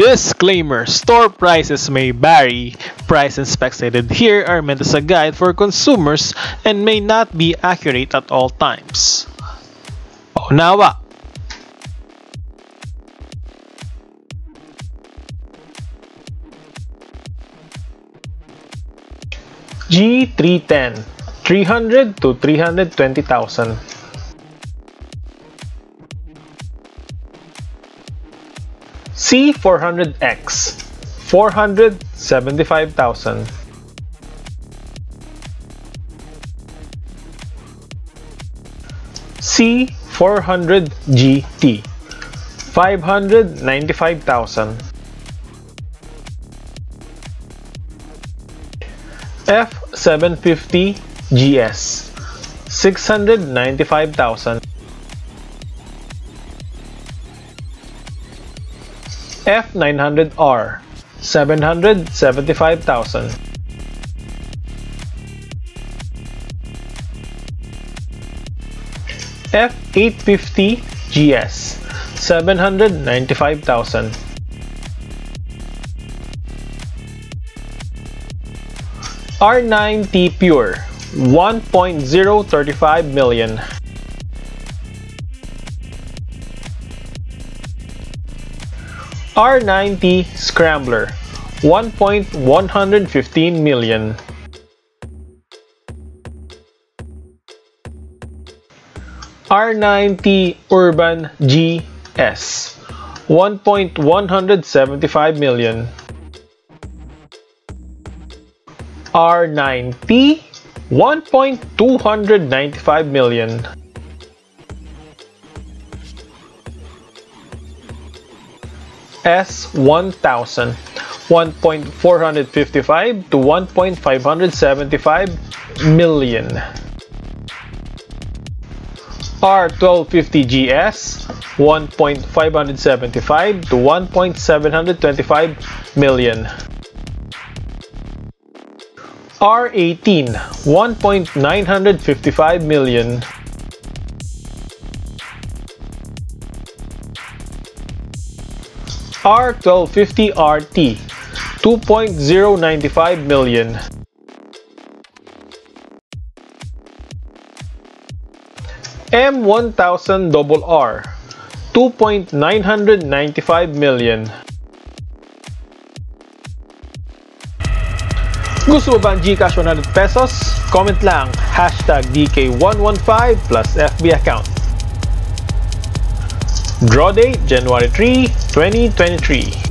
Disclaimer, store prices may vary. Price and specs stated here are meant as a guide for consumers and may not be accurate at all times. Paunawa! G310, 300 to 320,000. C400X, 475,000. C400GT, 595,000. F750GS, 695,000. F900R, 775,000. F850GS, 795,000. R9T Pure, 1.035 million. R90 Scrambler, 1.115 million. R90 Urban G/S, 1.175 million. R9T, 1.295 million. S1000, 1.455 to 1.575 million. R1250GS, 1.575 to 1.725 million. R18, 1.955 million. R1250RT, 2.095 million. M1000RR, 2.995 million. Gusto mo ba ang Gcash 100 pesos? Comment lang, hashtag DK115 plus FB account. Draw date January 3, 2023.